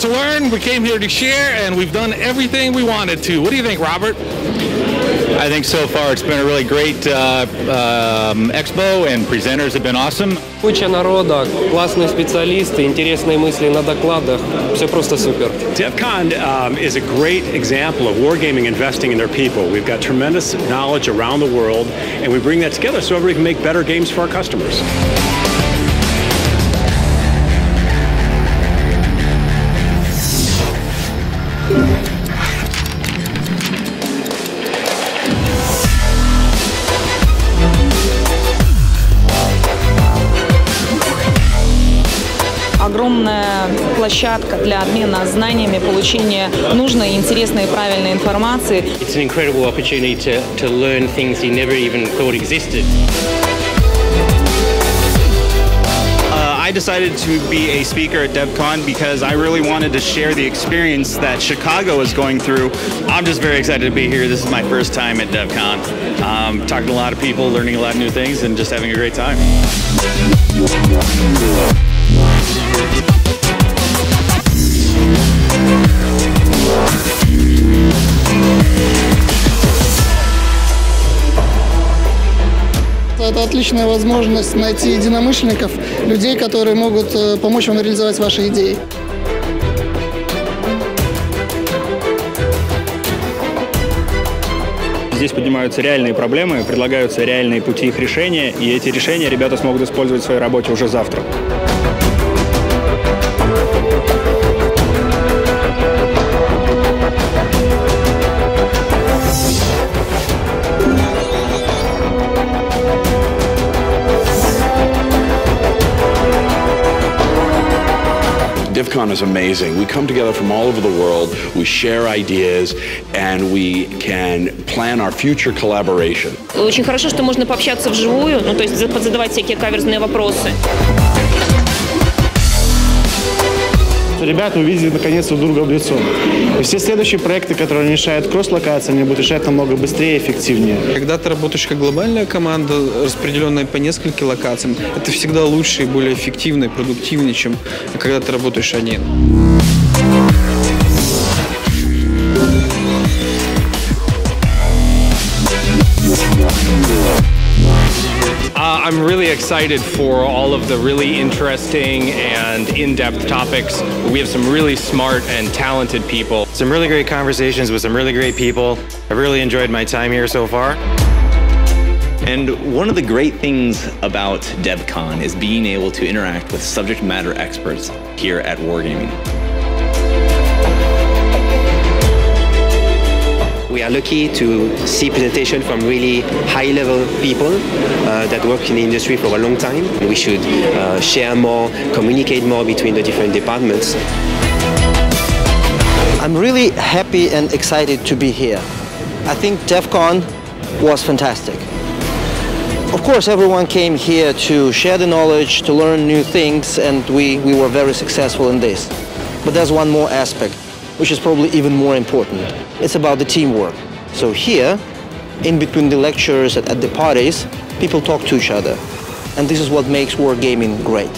to learn, we came here to share, and we've done everything we wanted to. What do you think, Robert? I think so far it's been a really great expo, and presenters have been awesome. Куча народа, классные специалисты, интересные мысли на докладах. Все просто супер. DevCon is a great example of wargaming investing in their people. We've got tremendous knowledge around the world, and we bring that together so everybody can make better games for our customers. Огромная площадка для обмена знаниями, получения нужной, интересной и правильной информации. It's an incredible opportunity to learn things you never even thought existed. I decided to be a speaker at DevCon because I really wanted to share the experience that Chicago is going through. I'm just very excited to be here. This is my first time at DevCon. Talking to a lot of people, learning a lot of new things, and just having a great time. Это отличная возможность найти единомышленников, людей, которые могут помочь вам реализовать ваши идеи. Здесь поднимаются реальные проблемы, предлагаются реальные пути их решения, и эти решения ребята смогут использовать в своей работе уже завтра. DevCon is amazing. We come together from all over the world, we share ideas, and we can plan our future collaboration. Очень хорошо, что можно пообщаться вживую, ну то есть задавать всякие каверзные вопросы. Ребята увидели наконец друг друга в лицо. И все следующие проекты, которые они решают кросс-локации, они будут решать намного быстрее и эффективнее. Когда ты работаешь как глобальная команда, распределенная по нескольким локациям, это всегда лучше и более эффективно и продуктивнее, чем когда ты работаешь один. I'm really excited for all of the really interesting and in-depth topics. We have some really smart and talented people. Some really great conversations with some really great people. I've really enjoyed my time here so far. And one of the great things about DevCon is being able to interact with subject matter experts here at Wargaming. We are lucky to see presentation from really high-level people that work in the industry for a long time. We should share more, communicate more between the different departments. I'm really happy and excited to be here. I think DevCon was fantastic. Of course, everyone came here to share the knowledge, to learn new things, and we were very successful in this. But there's one more aspect, which is probably even more important. It's about the teamwork. So here, in between the lectures and at the parties, people talk to each other. And this is what makes wargaming great.